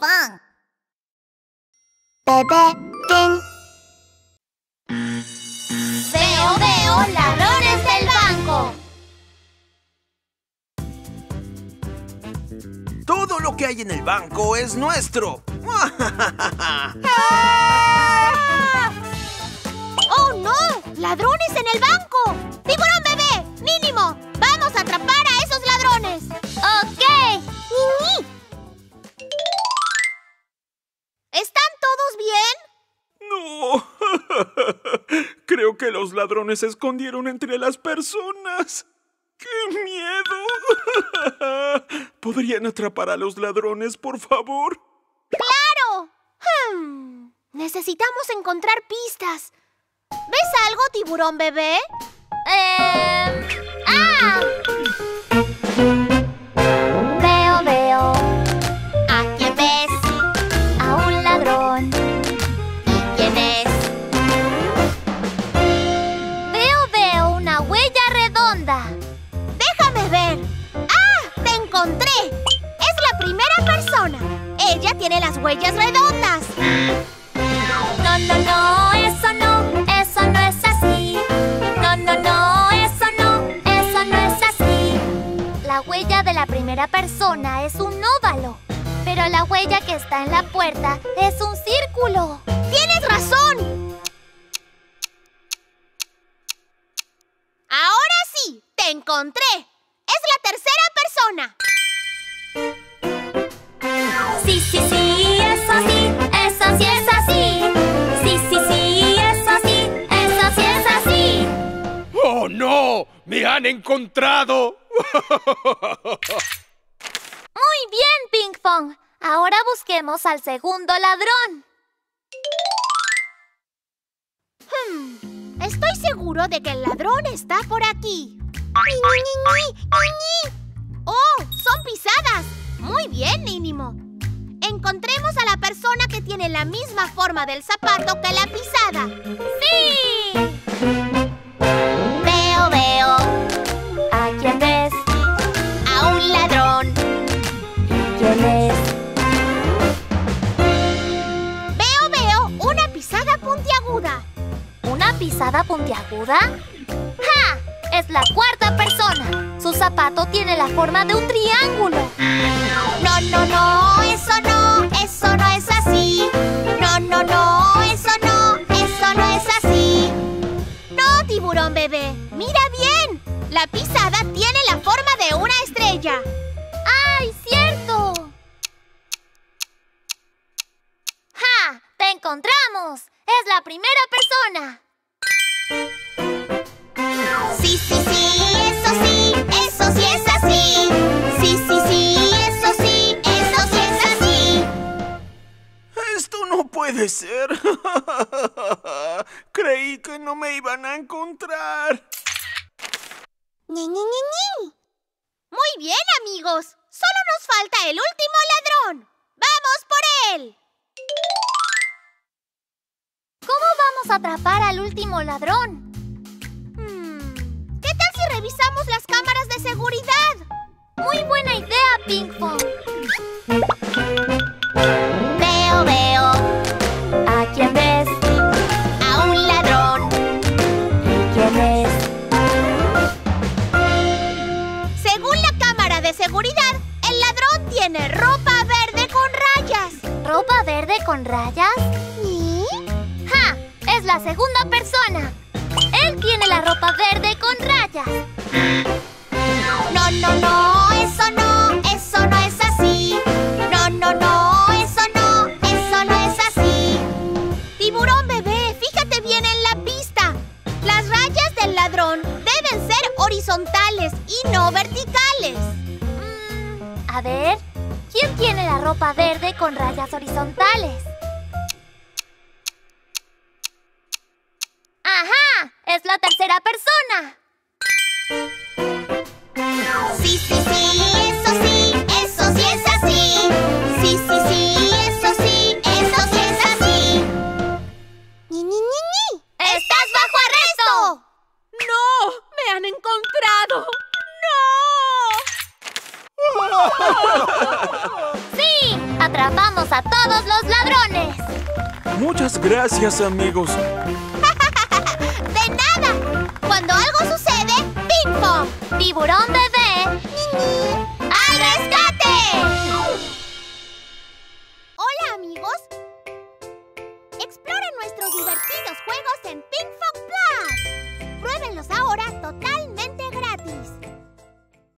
Pinkfong. Bebé, ten. Veo ladrones del banco. Todo lo que hay en el banco es nuestro. ¡Oh, no! ¡Ladrones en el banco! ¡Tiburón bebé! ¡Mínimo! ¡Vamos a atrapar a esos ladrones! ¡Ok! ¡Niní! ¿Están todos bien? No. Creo que los ladrones se escondieron entre las personas. ¡Qué miedo! ¿Podrían atrapar a los ladrones, por favor? ¡Claro! Necesitamos encontrar pistas. ¿Ves algo, tiburón bebé? ¡Ah! Veo. ¿A quién ves? A un ladrón. ¿Y quién es? Veo una huella redonda. Déjame ver. ¡Ah! ¡Te encontré! Es la primera persona. Ella tiene las huellas redondas. No, eso no. La huella de la primera persona es un óvalo, pero la huella que está en la puerta es un círculo. ¡Tienes razón! ¡Ahora sí! ¡Te encontré! ¡Es la tercera persona! Sí, eso sí. Eso sí es así. Sí, eso sí es así. ¡Oh, no! ¡Me han encontrado! Muy bien, Pinkfong. Ahora busquemos al segundo ladrón. Estoy seguro de que el ladrón está por aquí. ¡Oh! ¡Son pisadas! Muy bien, mínimo. Encontremos a la persona que tiene la misma forma del zapato que la pisada. ¡Sí! Veo. ¿A quién ves? A un ladrón. ¿Quién es? Veo una pisada puntiaguda. ¿Una pisada puntiaguda? ¡Ja! Es la cuarta persona. Su zapato tiene la forma de un triángulo. No, eso no es así. Eso no es así. No, tiburón bebé, mira bien. La pisada tiene la forma de una estrella. ¡Ay, cierto! ¡Ja! ¡Te encontramos! ¡Es la primera persona! Sí, eso sí es así. Sí, eso sí es así. Esto no puede ser. Creí que no me iban a encontrar. ¡Ni! Muy bien, amigos. Solo nos falta el último ladrón. ¡Vamos por él! ¿Cómo vamos a atrapar al último ladrón? ¿Qué tal si revisamos las cámaras de seguridad? Muy buena idea, Pinkfong. Veo. ¿A quién ves? A un ladrón. ¿Y quién es? De seguridad, el ladrón tiene ropa verde con rayas. ¿Ropa verde con rayas? ¿Y? ¡Ja! Es la segunda persona. Él tiene la ropa verde con rayas. No, eso no es así. Eso no es así. Tiburón bebé, fíjate bien en la pista. Las rayas del ladrón deben ser horizontales y no verticales. A ver, ¿quién tiene la ropa verde con rayas horizontales? ¡Ajá! ¡Es la tercera persona! Sí, eso sí es así. Sí, eso sí es así. ¡Ni! ¡Estás bajo arresto! ¡No! ¡Me han encontrado! ¡No! ¡Sí! ¡Atrapamos a todos los ladrones! Muchas gracias, amigos. ¡De nada! Cuando algo sucede, Pinkfong, Tiburón Bebé